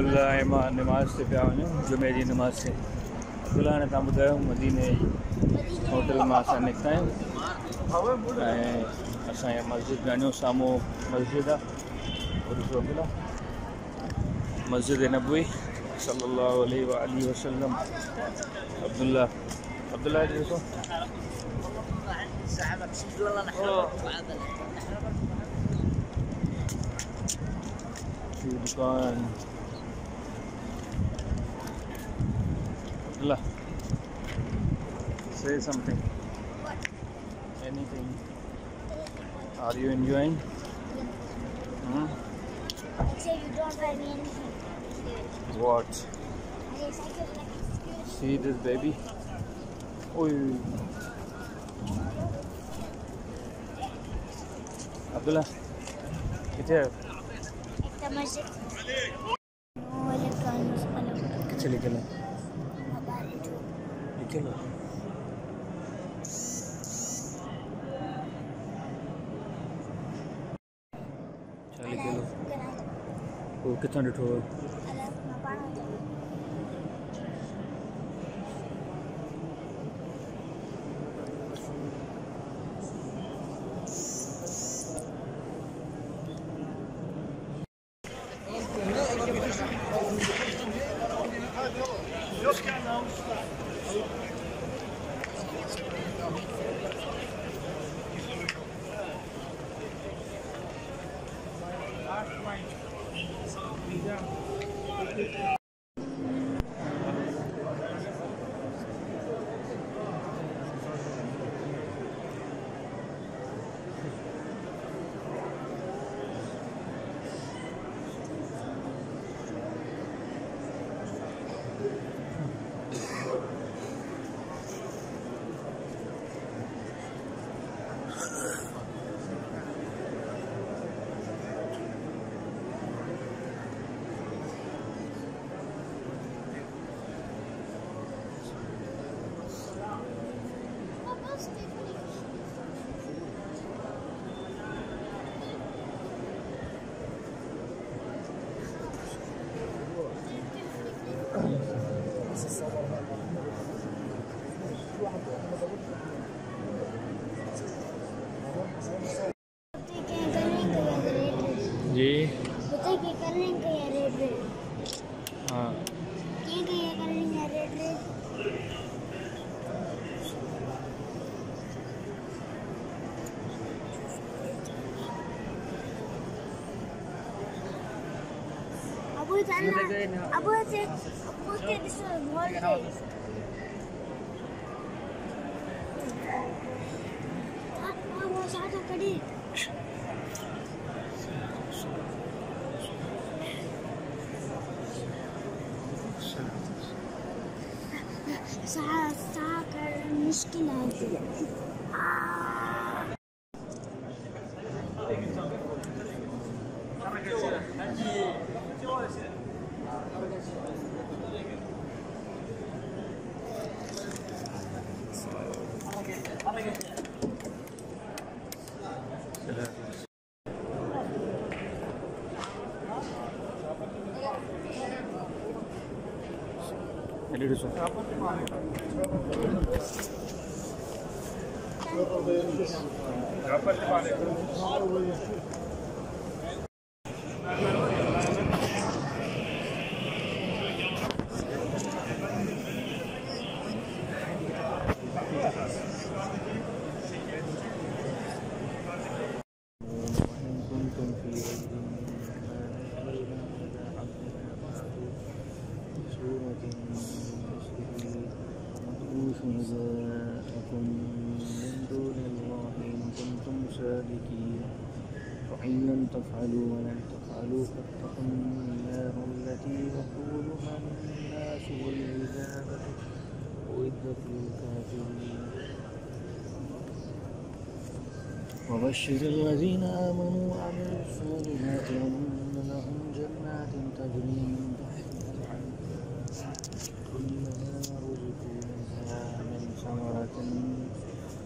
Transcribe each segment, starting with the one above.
अब्दुल्लाह नमाज से पिया वञो जुमे जी नमाज से। अब्दुल्ला ने तव्हां ॿुधायो मदीने होटल मां असां निकिता आहियूं ऐं असांजे मस्जिद में वञूं। साम्हूं मस्जिद आहे, ॾिसो अब्दुल्ला मस्जिद नबवी सल्लल्लाहु अलैहि वसल्लम। अब्दुल्ला ॾिसो दुकान। Abdullah say something, anything, are you enjoying? I say you don't buy me anything. What? See this baby? Oh, Abdullah, kithe masjid kithe lekala lekala chale gelo wo kithan ditho وبشر الذين آمنوا وعملوا الصالحات أن لهم جنات تجري من تحتها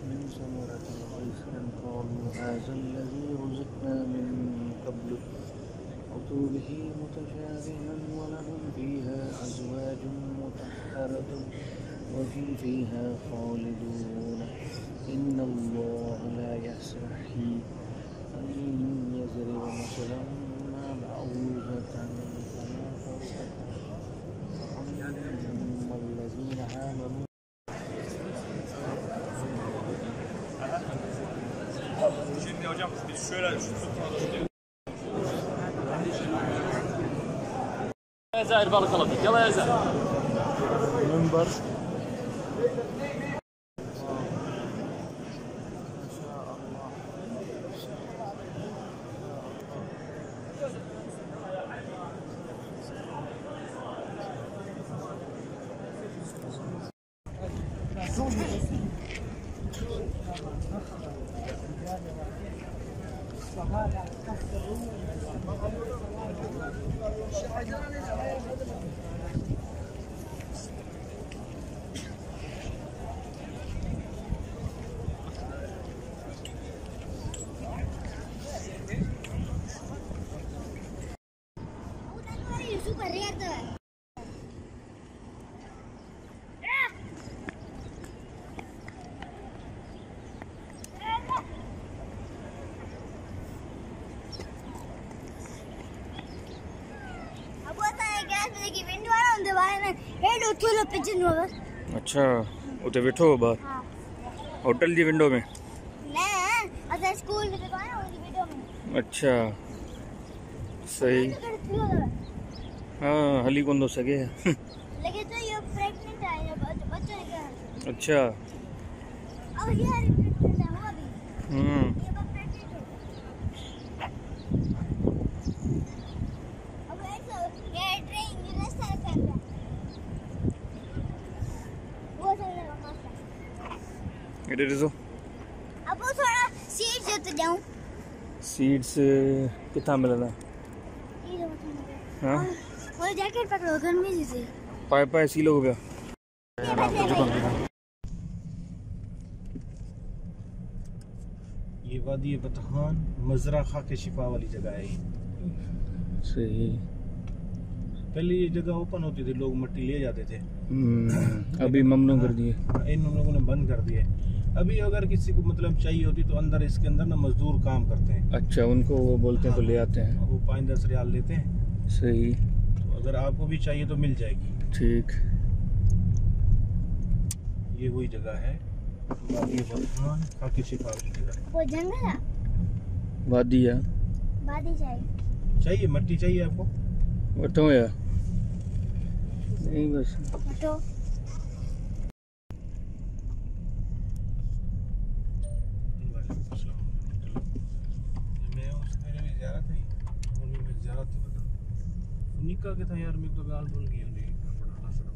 من ثمرة خيرا قالوا هذا الذي رزقنا من قبل رسوله متشابها ولهم فيها أزواج مطهرة وهم فيها خالدون إن الله لا يستحي أن يضرب مثلا ما بعوضة فما فوقها الذين آمنوا يا زاهر بارك الله فيك. يلا يا زاهر المنبر अच्छा उते बैठो बाहर होटल दी विंडो में ना अच्छा school में तो है उदी विंडो में अच्छा सही हां हली कोन दो सके लगे तो ये प्रेग्नेंट है बच्चा है अच्छा और यार प्रेग्नेंट है वो भी अब ऐसा ये ट्रेन में सर कर It is so. अब थोड़ा सीड्स जोत जाऊं सीड्स कितना मिलना हां वो जैकेट पकड़ो गर्मी से पाए पाए सील हो गया ये वादी बतहान मजरा खा के शिफा वाली जगह है सही पहले ये जगह ओपन होती थी लोग मट्टी ले जाते थे अभी ममनू कर दिए इन लोगों ने बंद कर दिए अभी अगर किसी को मतलब चाहिए होती तो अंदर इसके अंदर ना मजदूर काम करते हैं अच्छा उनको वो बोलते हैं तो ले आते हैं वो 5-10 रियाल लेते हैं सही तो अगर आपको भी चाहिए तो मिल जाएगी ठीक ये वही जगह है वो जंगल है वादिया वादी चाहिए चाहिए मिट्टी चाहिए आपको बताओ यार नहीं बस बताओ निका के था यार मैं तो गाल भूल गई हूं अपना सर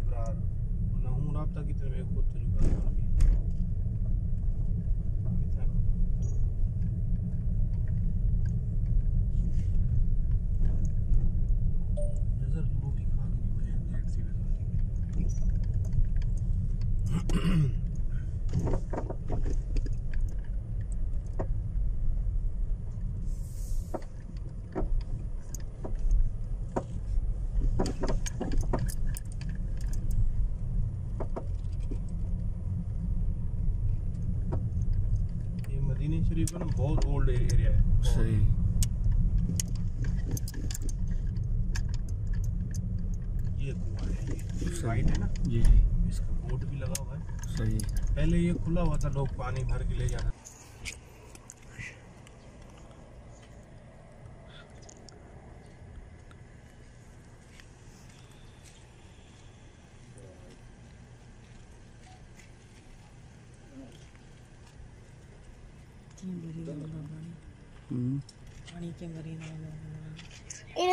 इब्रार ना हूं रात की तरह मैं खुद तो गाल भूल गई नजर रोटी खा नहीं मैं लेट सी बैठी हूं बहुत ओल्ड एरिया है सही ये कुआं है राइट है ना जी जी इसका बोर्ड भी लगा हुआ है सही पहले ये खुला हुआ था लोग पानी भर के ले जाते थे It's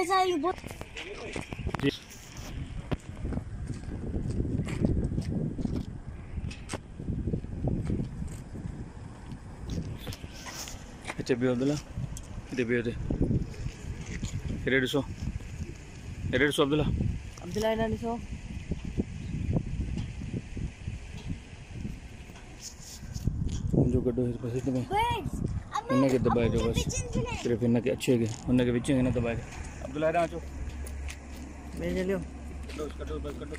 a Abdullah. It's a Abdullah. Abdullah is a Birds! उन्हें दबाए गए बस सिर्फ इन्हें के अच्छे गए उन्हें के बिचे इन्हें दबाए गए अब्दुल्ला इधर आ जाओ ले ले लो कटो बस कटो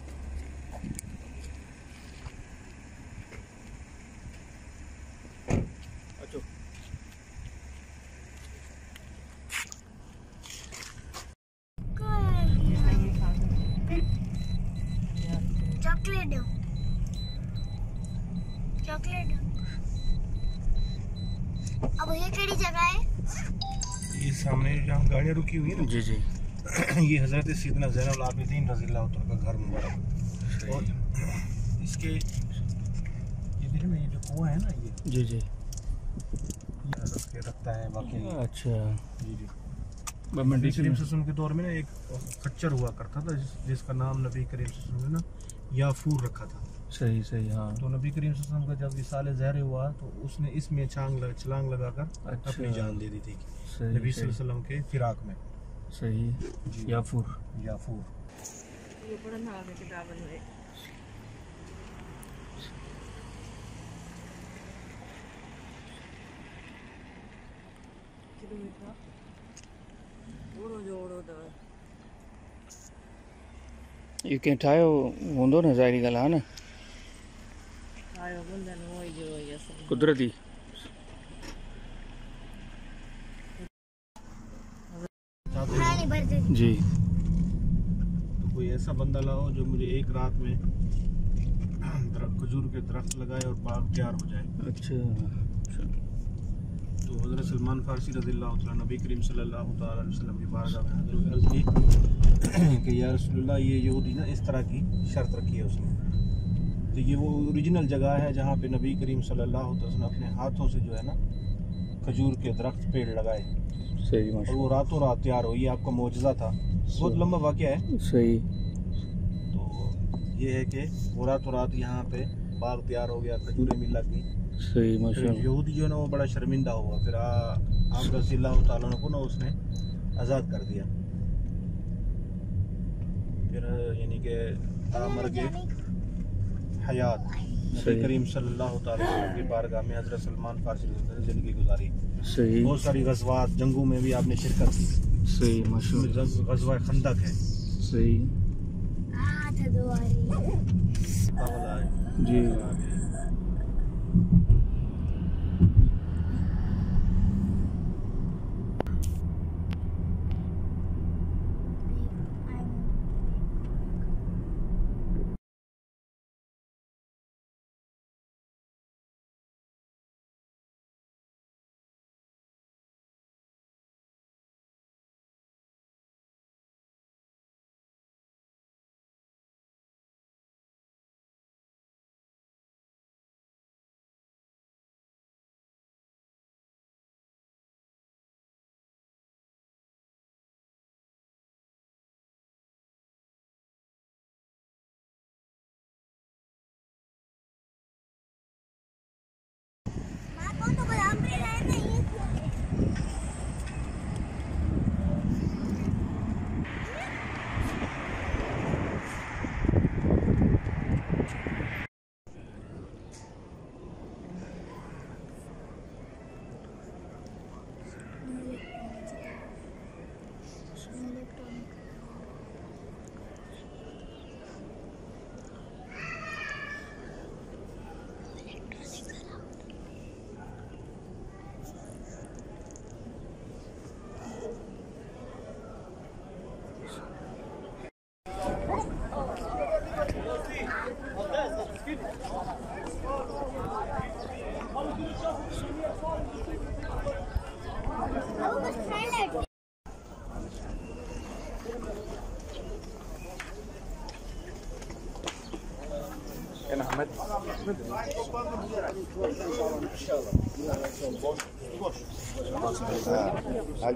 अच्छा चॉकलेट दो चॉकलेट दो अब ये किड़ी जगह है ये सामने जहाँ गाड़ियाँ रुकी हुई है ना जी जी ये हज़रत सीदना ज़ैनुल आबिदीन रज़ियल्लाहु तआला का घर मुबारक और इसके ये देखो ना ये जो कुआँ है ना ये जी जी ये रखता है बाकी अच्छा जी जी नबी करीम सल्लल्लाहु के दौर में ना एक खच्चर हुआ करता था जिसका नाम नबी करीम सल्लल्लाहु ने ना याफूर रखा था सही सही हाँ तो नबी करीम सल्लल्लाहु अलैहि वसल्लम का जब विसाल ज़हर हुआ तो उसने इसमें छलांग लगाकर अच्छा। अपनी जान दे दी थी नबी सल्लल्लाहु अलैहि वसल्लम के फिराक में सही याफूर याफूर ये बड़ा नाम है किताब है ओड़ो जोड़ो दा ये के ठायो होंदो न जारी गल है ना कुदरती जी तो कोई ऐसा बंदा लाओ जो मुझे एक रात में खजूर के दरख्त लगाए और बाग तैयार हो जाए अच्छा तो हजरत सलमान फारसी रज़ियल्लाहु तआला नबी करीम सल्लल्लाहु अलैहि वसल्लम की बारगाह में हाजिर अर्ज़ की कि या रसूलुल्लाह ये यहूदी ना इस तरह की शर्त रखी है उसने तो ये वो ओरिजिनल जगह है जहाँ पे नबी करीम सल्लल्लाहु अलैहि वसल्लम अपने हाथों से जो है ना खजूर के दरख्त पेड़ लगाए सही और वो रातों रात तैयार हो ये आपका मौजज़ा था बहुत लंबा वाक़या है सही तो ये है कि वो रातों रात यहाँ पे बाग तैयार हो गया खजूरें मिल लगी सही माशाल्लाह यहूदी जो है ना वो बड़ा शर्मिंदा हुआ फिर आम रज़ियल्लाहु तआला अन्हु को ना उसने आज़ाद कर दिया फिर यानी कि मर गए हयात नबी करीम सल्लल्लाहु अलैहि वसल्लम की बारगाह में हजरत सलमान फारसी ने ज़िंदगी गुजारी सही बहुत सारी गज़वात जंगों में भी आपने शिरकत की सही मशहूर गज़वा खंदक है सही जी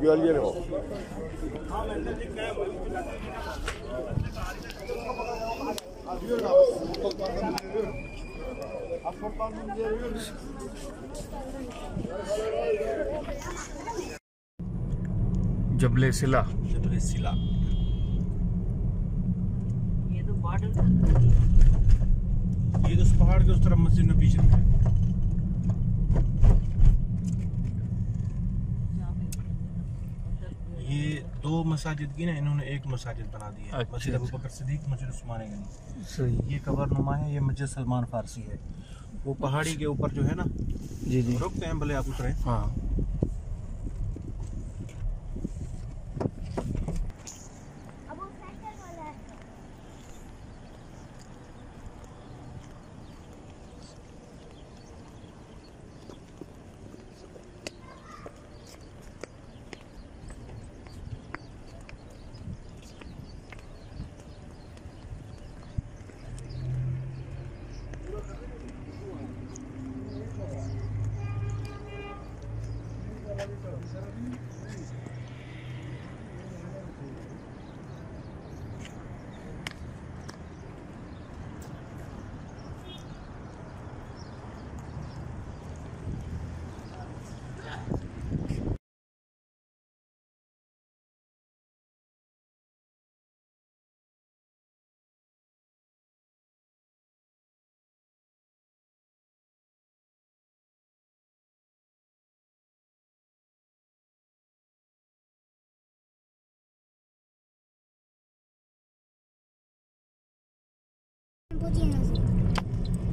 Güzel yer o. Jabal Sila. Jabal Sila. ये तो बाढ़ था। ये तो पहाड़ के उस तरफ मस्जिद नबवी है। दो मसाजिद की ना इन्होंने एक मसाजिद बना दी है, मस्जिद अबू बकर सिद्दीक, मस्जिद उस्मान गनी। सही। ये कबर नुमा है, ये मस्जिद सलमान फारसी है। वो पहाड़ी के ऊपर जो है ना, जी जी रुकते हैं, भले आप उतरें। हाँ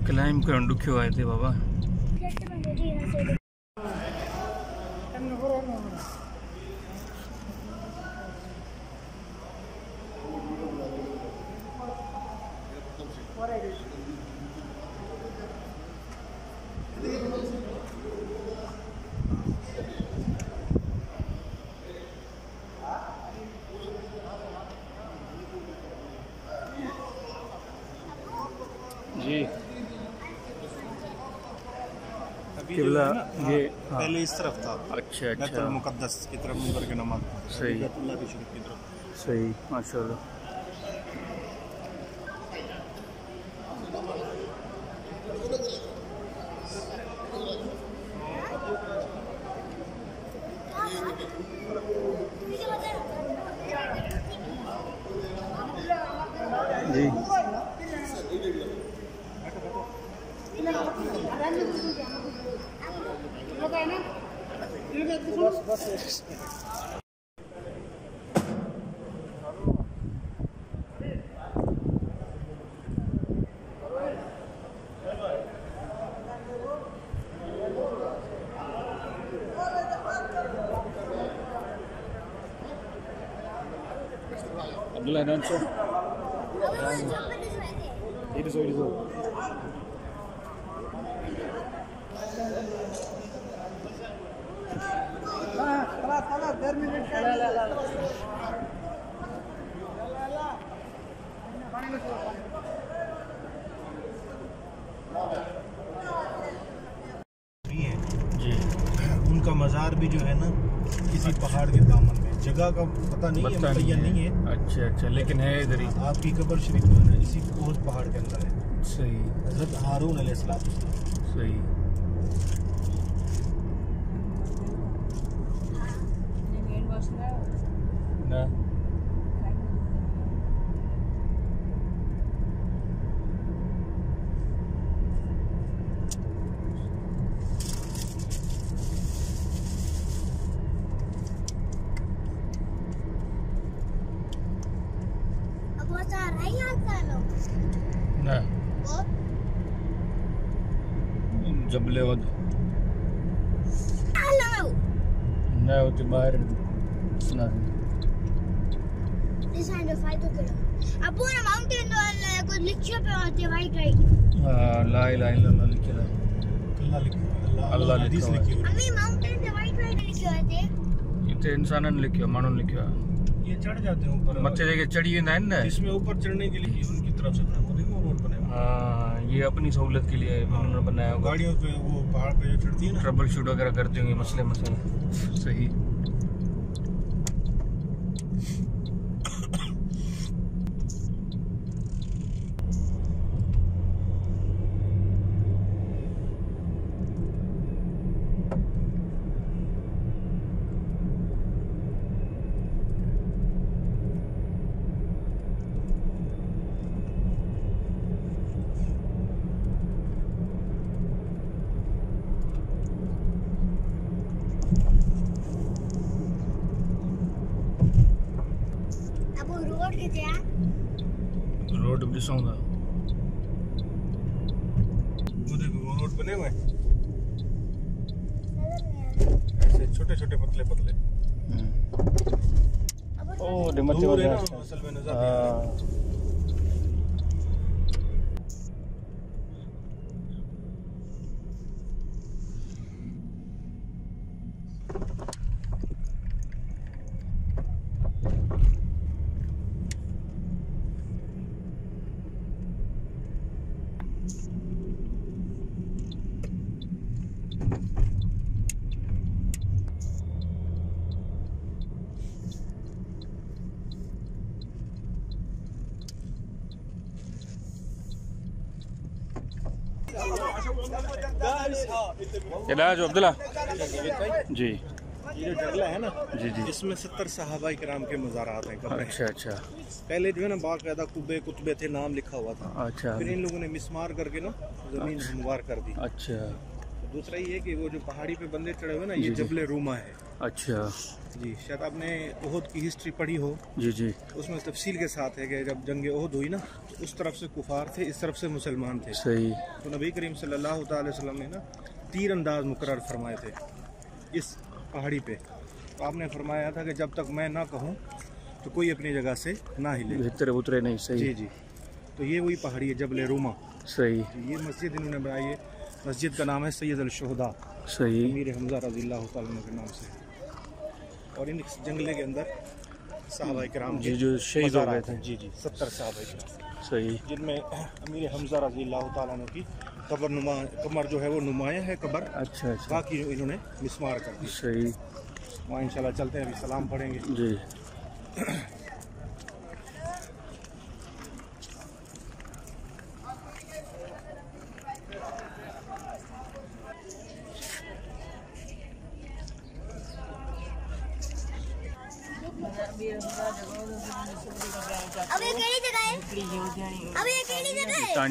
क्लाइम करंडू क्यों आए थे बाबा? ये पहले इस तरफ था। अच्छा अच्छा, बैतुल मुकद्दस की तरफ मुंबर के नमाज। सही, बैतुल्लाह की शरीफ की तरफ। सही, माशाल्लाह। Abdullah, don't you? It is all. उनका मज़ार भी जो है ना किसी पहाड़ के दामन में, जगह का पता नहीं है, मुतय्यन नहीं है। अच्छा अच्छा, लेकिन है इधर ही। आपकी कब्र शरीफ जो है ना इसी बहुत पहाड़ के अंदर है। सही, हज़रत हारून अलैहिस्सलाम। सही। Jabal Uhud. Hello. No, to Byron. No. This time the fight took it. I put a mountain on a good lecture on the right. La ilaha illallah likha. Allah likha. Ami mountain the right likha hai. Ite insanan likha, manon likha. Ye chad jate hain upar. Mache jagah chadiye nahin na. Isme upar chadne ke liye unki taraf se bana. Dekho road bana hai. Haan. ये अपनी सहूलत के लिए उन्होंने बनाया होगा। गाड़ियों पे वो पहाड़ पे चढ़ती है ना, ट्रबल शूट वगैरह करते होंगे मसले। सही। रोड ब्रिज होगा वो देखो वो रोड बने हुए ऐसे छोटे-छोटे पतले-पतले ओ डिमर्च हो गया असल में नजर आ रहा इलाज अब्दुल्ला जी ये जगला है ना जी जी इसमें 70 सहाबाए किराम के मज़ारात हैं कब्रें अच्छा अच्छा पहले जो है ना बाकायदा कुब्बे कुतुबे थे नाम लिखा हुआ था अच्छा फिर इन लोगों ने मिसमार करके ना ज़मीन हमवार कर दी अच्छा दूसरा ये है कि वो जो पहाड़ी पे बंदे चढ़े हुए ना ये जबल रूमा है अच्छा जी शायद आपने उहद की हिस्ट्री पढ़ी हो जी जी उसमें तफसील के साथ है कि जब जंग उहद हुई ना उस तरफ से कुफार थे इस तरफ से मुसलमान थे सही तो नबी करीम सल्लल्लाहु अलैहि वसल्लम ने ना तीर अंदाज मुकर्रर फरमाए थे इस पहाड़ी पे तो आपने फरमाया था कि जब तक मैं ना कहूँ तो कोई अपनी जगह से ना हिले उतरे नहीं सही जी जी तो ये वही पहाड़ी है जबल रूमा सही ये मस्जिद इन्होंने बनाई है मस्जिद का नाम है सैयद अल-शुहदा सही अमीर हमजा रज़ियल्लाहु तआला अन्हु के नाम से और इन जंगले के अंदर सहाबाए किराम जी जो शहीद हो गए थे जी जी 70 सहाबाए किराम सही जिनमें अमीर हमजा रज़ियल्लाहु तआला अन्हु की कबर नुमा कमर जो है वो नुमाया है कबर अच्छा अच्छा बाकी जो इन्होंने मिसमार कर दी सही वहाँ इंशाल्लाह चलते हैं अभी सलाम पढ़ेंगे जी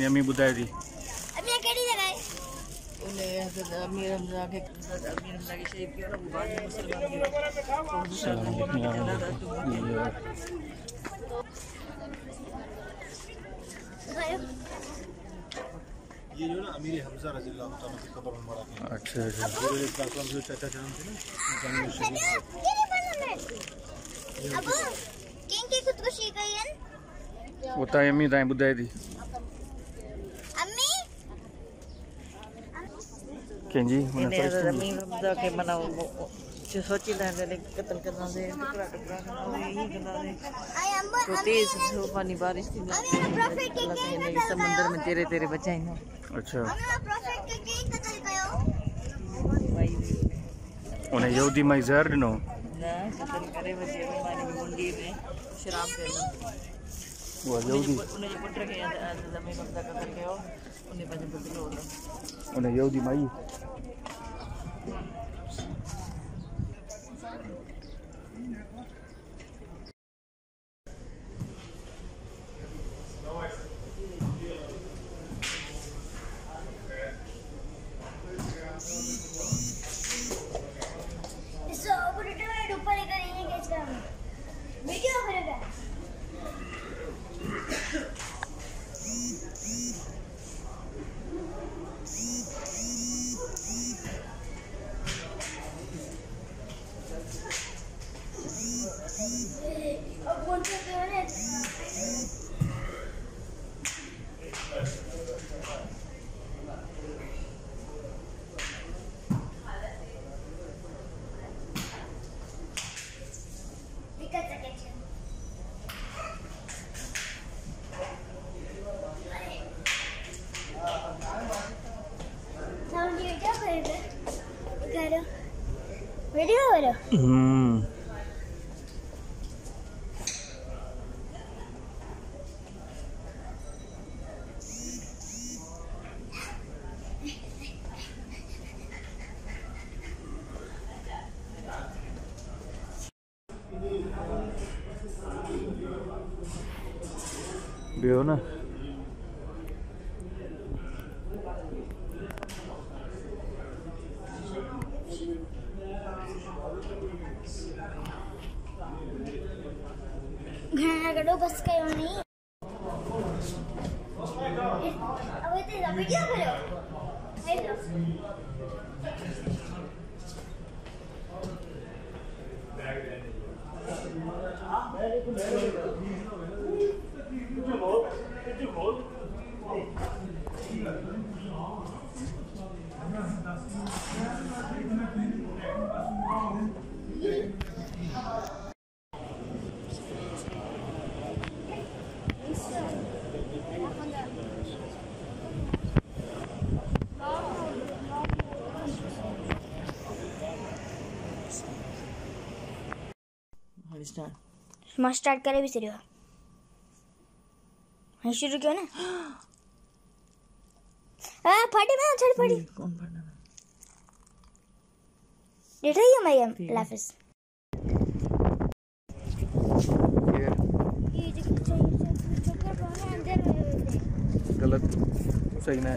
अमी बुधाए थी ये जो ना अमीर हमजा रज़ियल्लाहु तआला की कब्र मुबारक है अच्छा अच्छा चाचा जान थे ना अब किनकी खुदकुशी कयन वो तायमी दाई बुधाए थी जी के मना जो सोची कत्ल करना दे तो तेज पानी बारिश थी समंदर में तेरे तेरे बच्चा ही ना अच्छा उन्हें यहूदी में जहर दिनो ना कत्ल करे बच्चे में पानी में मुंडी में शराब पीना वो यहूदी उन्हें जो पुत्र के जमीन पर कत्ल किया उन्हें बच्चे पुत्र होता उन्हें यहूदी माई हो ना बस कयो नहीं अब तेरा वीडियो करो हेलो मस्त स्टार्ट करे भी सीरियो हम शुरू क्यों ना फाटी में छड़ पड़ी कौन फाटा डेटा ही हमारी लाफिस ये देखो चक्कर पाना अंदर गलत सही ना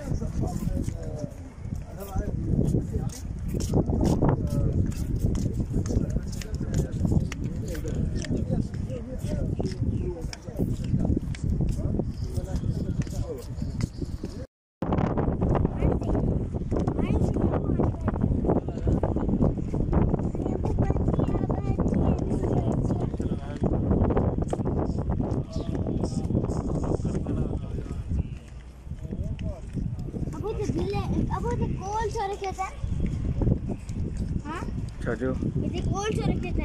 जो इसे कोल्ड से रखते हैं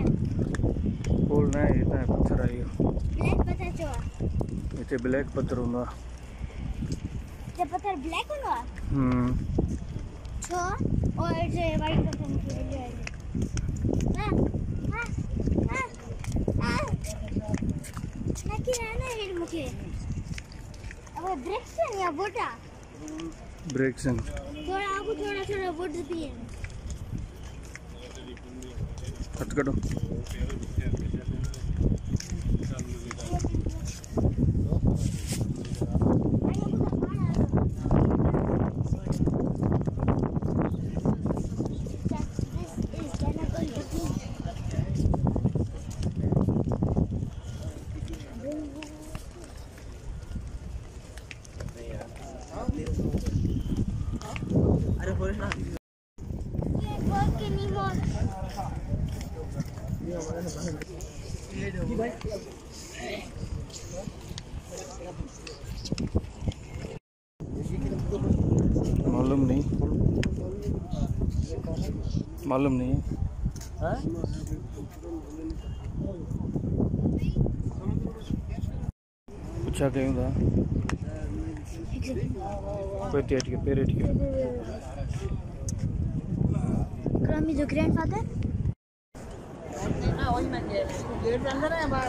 कोल्ड नहीं इतना पत्थर आयो ब्लैक पत्थर जो इसे ब्लैक पत्थर होना ये पत्थर ब्लैक होना अच्छा और ये वाइट पत्थर निकल आए हां ना कि ना हिल मुके अब ब्रेक्सन या बोटा ब्रेक्सन थोड़ा अब थोड़ा वुड भी है कट करो मालूम नहीं है पूछा क्यों था पेट के पेरेट के क्रमी जो ग्रैंडफादर ना वही में गेट अंदर है बाहर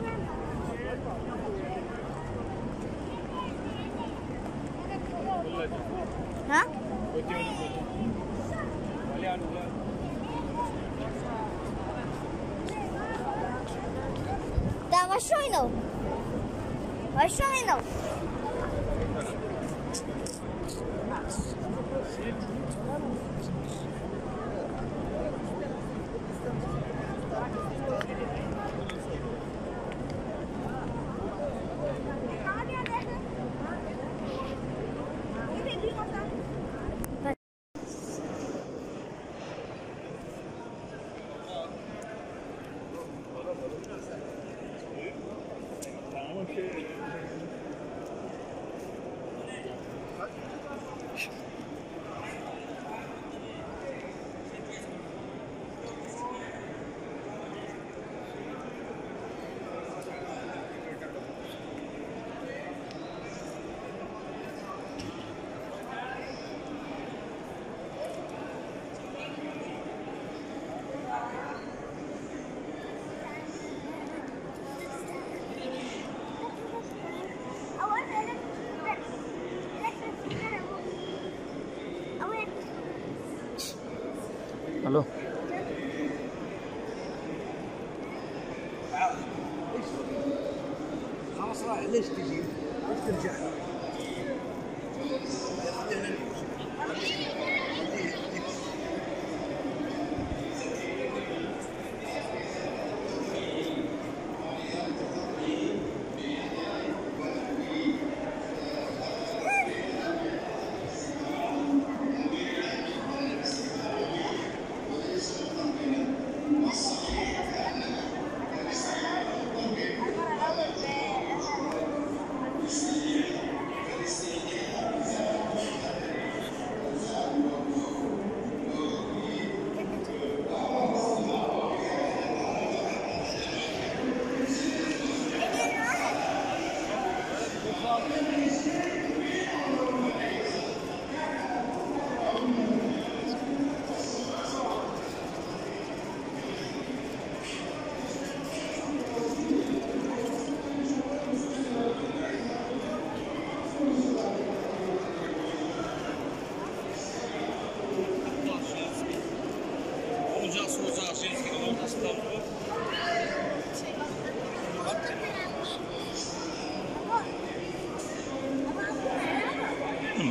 हां What's showing now? Hello.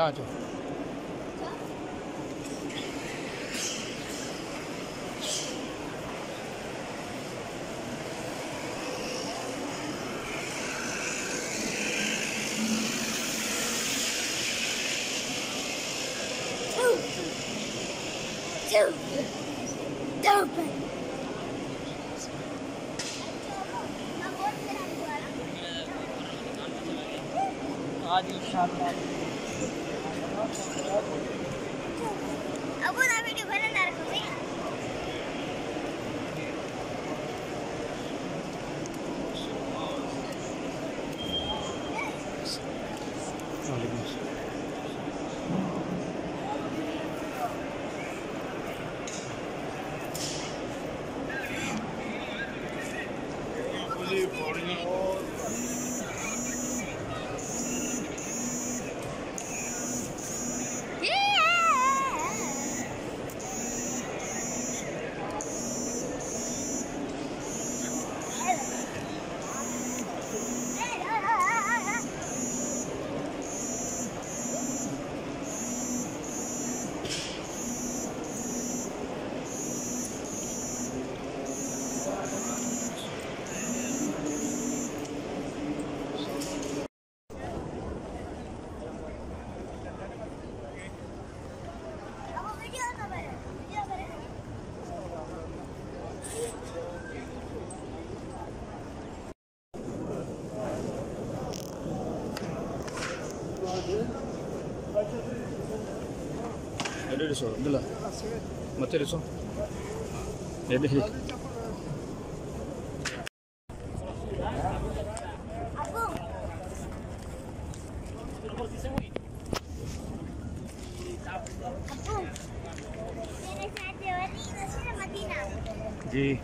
Gotcha. Abdullah, mati risau. Jadi, Ji.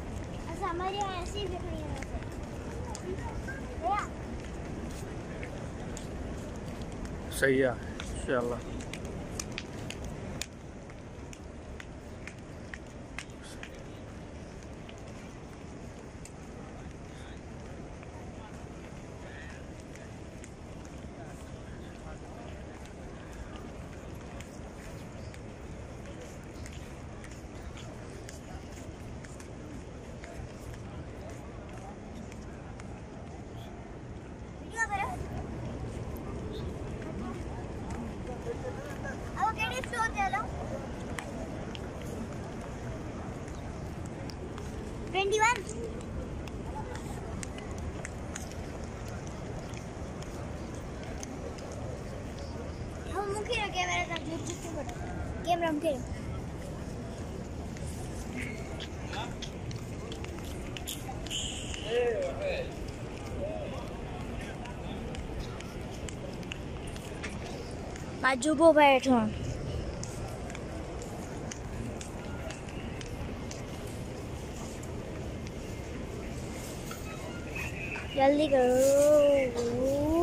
Saya, insyaallah. 21. Camera, camera. Majubo Baton. Yelly girl.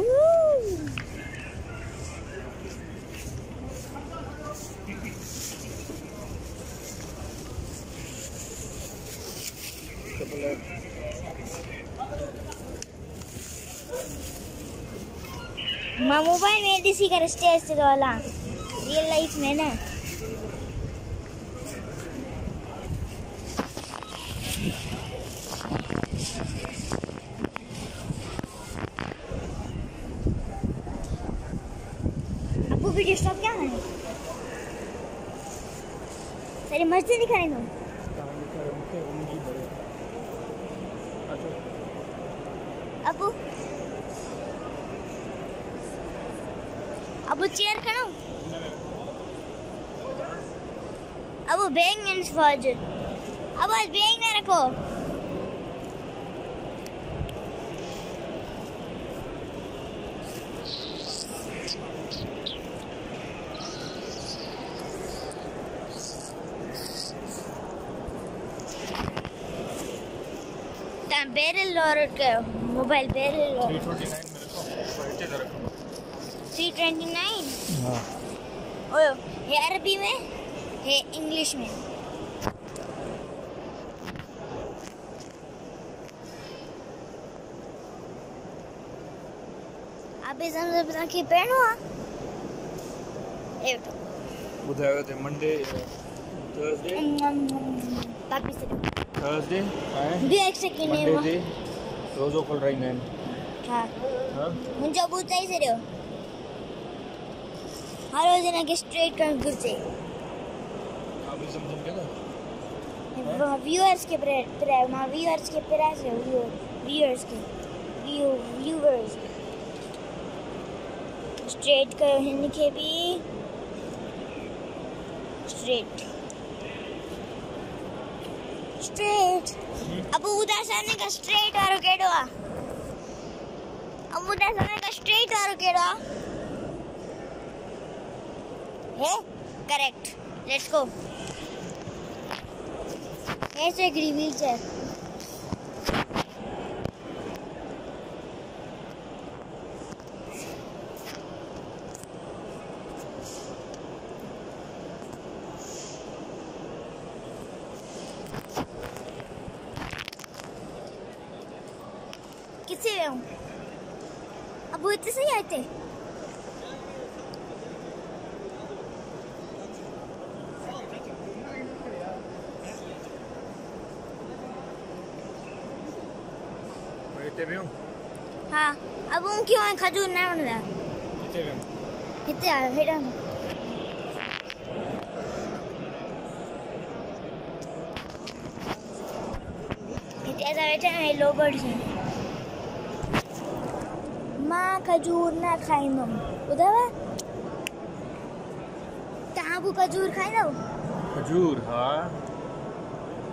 My mobile made this cigarette stairs to the alarm. Real life manner. A puppy just stopped down. Very much any kind of. Abu. Abu chair kano. Abu bang and swaj. Abu bang na rakho. Tam barrel load kayo. Mobile barrel load. 329. Oh, ये अरबी में, ये English में. आप इस अंदर बता कि पहनो हाँ. ये तो. बुधवार को मंडे, Thursday. बाकी से. Thursday. दो एक सेकंड है वह. रोज़ ओपन रही हैं। हाँ। हाँ। मुझे अब उतना ही सही हो। हर रोज़ ना कि स्ट्रेट कर गुज़रे। आप भी समझो क्या ना? वहाँ व्यूअर्स के प्रेस, वहाँ व्यूअर्स के प्रेस है व्यूअर्स के, व्यूअर्स। स्ट्रेट करो हिंदी के भी, स्ट्रेट। Straight. अब उधर सामने का straight वालों के डोआ। अब उधर सामने का straight वालों के डोआ। है? Correct. Let's go. ऐसे ग्रीविल से। अब इतने सही आए थे। इतने भी हो? हाँ, अब उनकी और खजूर ना बन रहा। इतने भी हो? इतने आए हैं डन। इतने ऐसा बैठे हैं लोबर्ड से। माँ खजूर ना खाई मम उधर वा कहाँ को खजूर खाई ना खजूर हाँ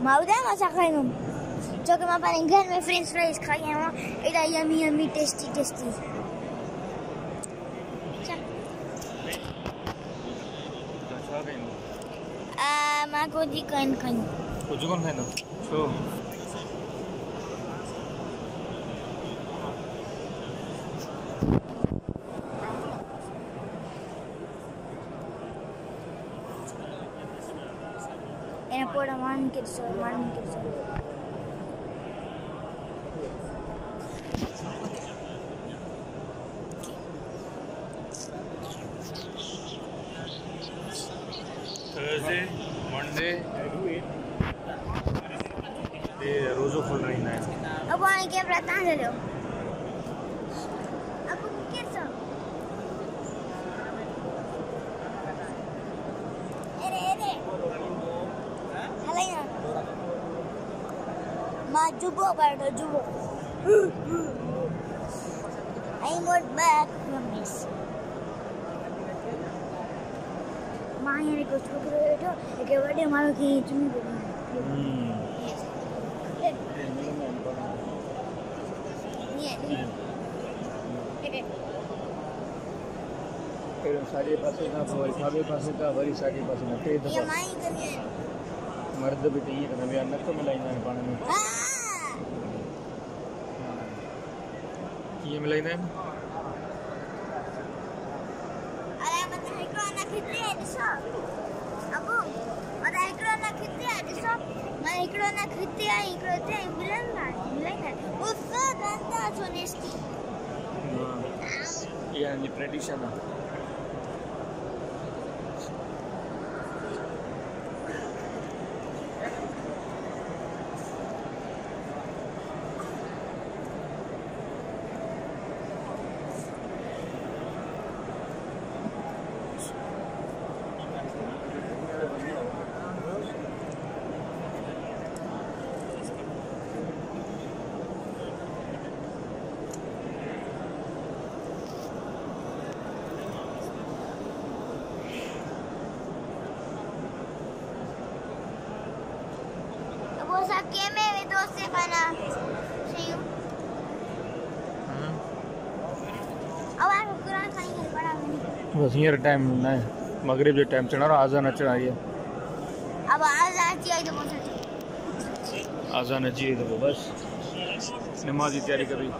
माँ उधर माँ साखाई मम जो कि माँ पाने घर में फ्रेंच फ्राइज खाई हैं माँ इधर यमी यमी टेस्टी टेस्टी आ माँ को जी कौन खाई कुछ कौन खाई ना शो Thursday, Monday, they rose up for 9 nights. I want to give Ratanjalo. I could get some. Hello. Juba, Bardo, Juba. I got back from this. My hair goes to the radio. I gave it to my kid. मर्द भी चाहिए कि नबी अन्नत को मिलाई ना पानी में ये मिलाई ना अरे मतलब इकरो ना कितने हैं दिशा अबू मतलब इकरो ना कितने हैं दिशा मैं इकरो ना कितने हैं इकरो ते मिलाई ना उससे गंदा चुनेस्टी ये नहीं प्रेडिक्शन है बस ये टाइम ना मगरिब जो टाइम चढ़ा रहा आजान अच्छा आई है अब आजान चाहिए तो बस आजान चाहिए तो बस नमाज की तैयारी करी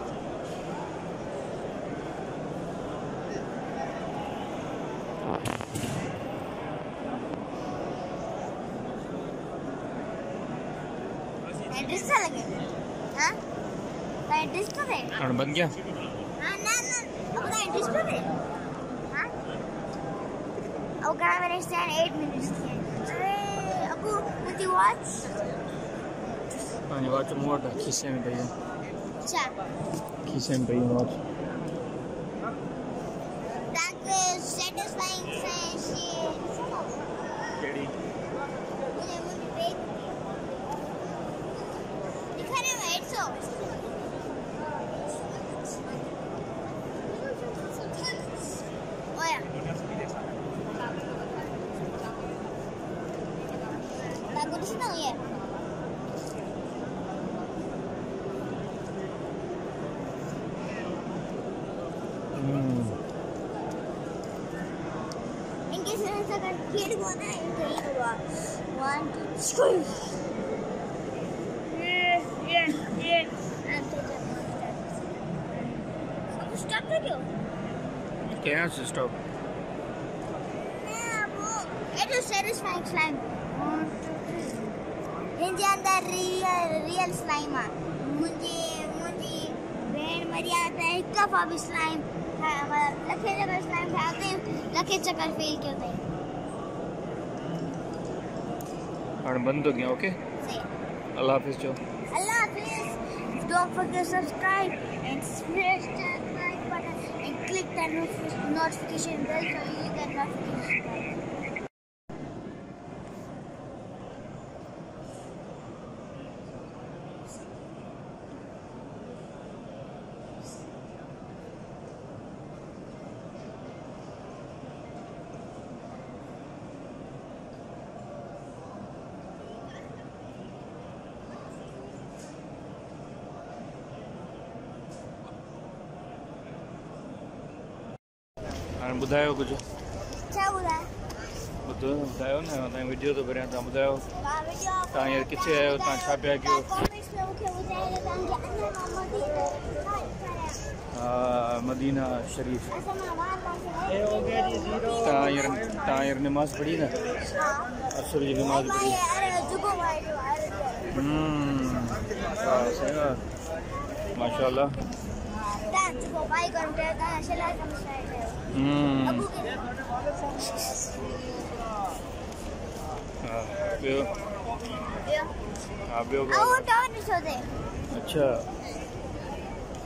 एड्रेस तो लगे हां का एड्रेस तो है और बन गया हां ना ना अब एड्रेस तो है Oh, God, I understand 8 minutes. Hey, Abu, with your watch? You watch more than Kisem, baby. Kisem, baby, watch. That is satisfying friendship. Ready? You can't wait, so. To stop. Yeah, bro. It was satisfying slime. Hindi anda real slime ah. मुझे बैंड मरिया आता है कब अभी slime है मतलब लखे जगह slime खाते हैं लखे चक्कर fail क्यों थे? और बंद हो गया okay? अल्लाह हाफ़िज़ जो. अल्लाह हाफ़िज़. Don't forget to subscribe and smash that like button. Click the notification bell so you get notification. बुधायो कुछ क्या बुधायो बुधायो ना ताई वीडियो तो बरिया ताई बुधायो ताई यार किथे आयो ताई छा पिया क्यों कमेंट्स में मुखे बुधायो ताई मदीना मदीना शरीफ ए हो गया जी जीरो ताई यार नमाज पढ़ी ना असर की नमाज पढ़ी सही माशाल्लाह ताई को भाई करते ताई चला कम अच्छा ये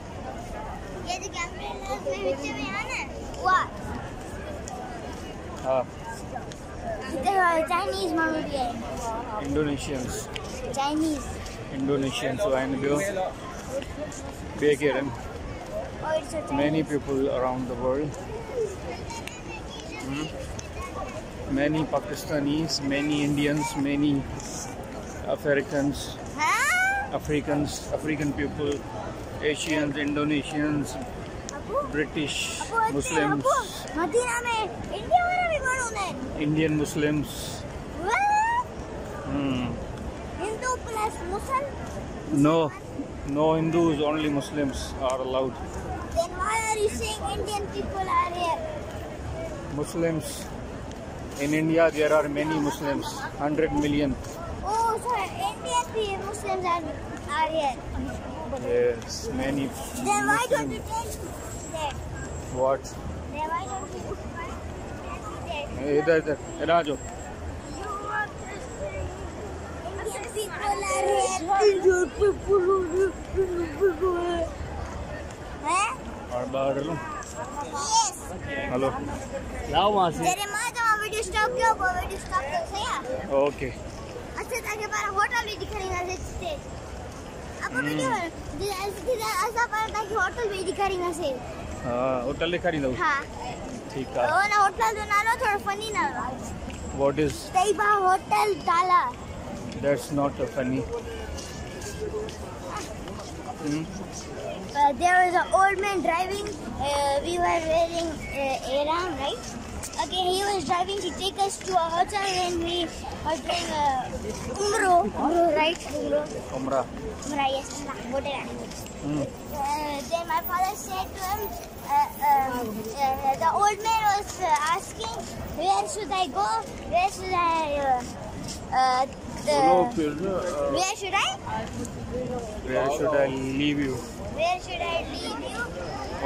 जो कैमरे में बीच में है ना वाह हां इधर चाइनीज मालूम है Indonesians Chinese Indonesians and Bakeran. Many people around the world. Many Pakistanis, many Indians, many Africans, African people, Asians, Indonesians, British, Muslims, Indian Muslims. Hindu plus Muslim? No, no Hindus, only Muslims are allowed. Then why are you saying Indian people are here? Muslims. In India, there are many Muslims, 100 million. Oh, so Indian Muslims are here. Yes, many. Then why don't you tell that? What? Then why don't you tell that? You want to say Indian people are here. Indian people are here. Huh? Yes. Hello. Okay. What is? Taiba Hotel Dala. That's not a funny. There was an old man driving. We were wearing around, right? Okay, he was driving to take us to a hotel and we were doing Umrah, right? Umrah, yes. Then my father said to him, the old man was asking, where should I go? Where should I... where should I? Where should I leave you? Where should I leave you?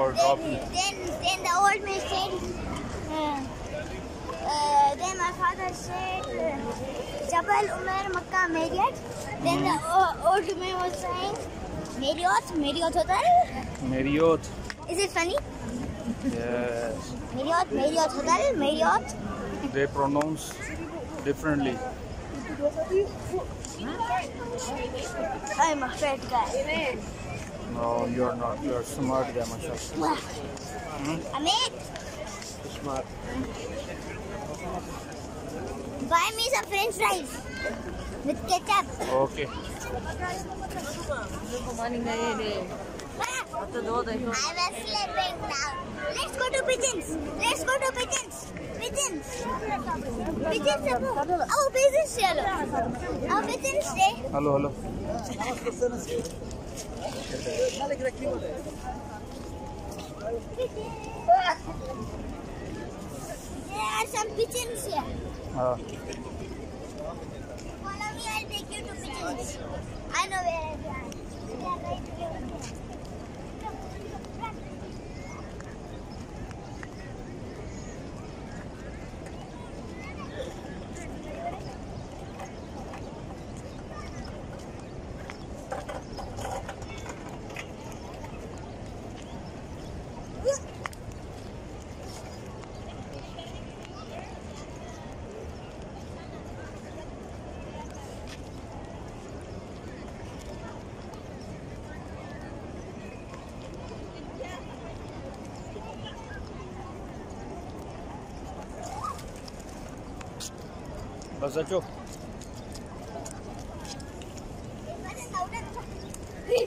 Or drop you? Then the old man said, then my father said, Jabal Umar Makkah Marriott. Then the old man was saying, Marriott Hotel. Marriott. Is it funny? Yes. Marriott Hotel, Marriott. They pronounce differently. I'm a fat guy. No, you're not. You're smart guy, Masha. Amir? Smart. Buy me some French fries with ketchup. Okay. I was slipping down. Let's go to pigeons. Let's go to pigeons. Pigeons. Pigeons are good. Oh, pigeons stay. Oh, pigeons stay. Hello, hello. There are some pigeons here. Follow me, I'll take you to pigeons. I know where they are. They are right here. Bazacho. Hey!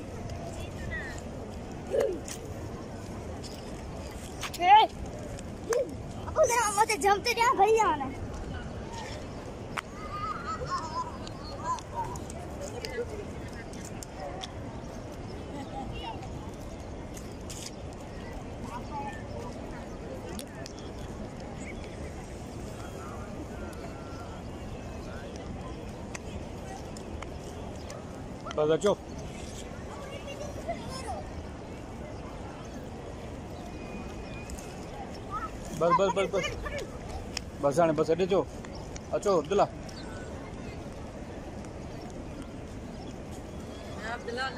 Abu, there are mother jumped it down, brother. Bazacho. Bas. Basane bas ade jo. Acho Abdullah. Na pakad bana.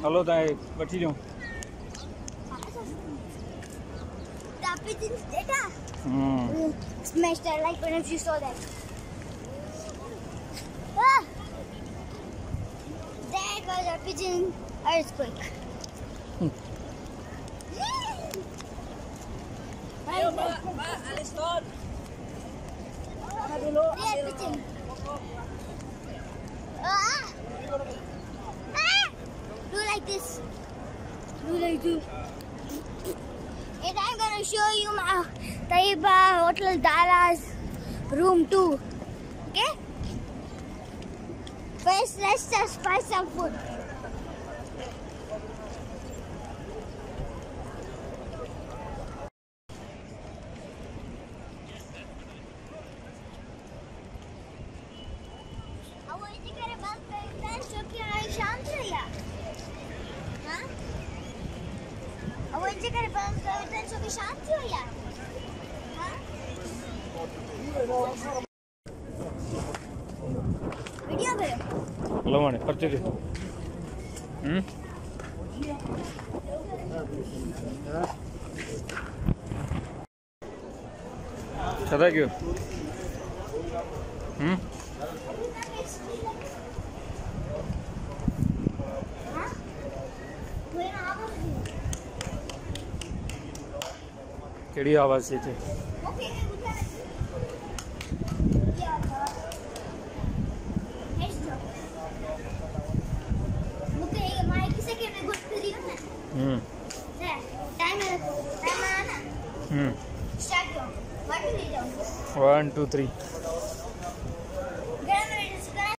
Hello dai, bathi jo. Tapi din data. Smashed her like when you saw that. Ah! Sharpton earthquake. Do like this. Do like this. And I'm gonna show you my Taiba Hotel Dara's room 2. Okay? First, let's just buy some food. Thank you. Kedi awaaz hai thi. Time. 1, 2, 3.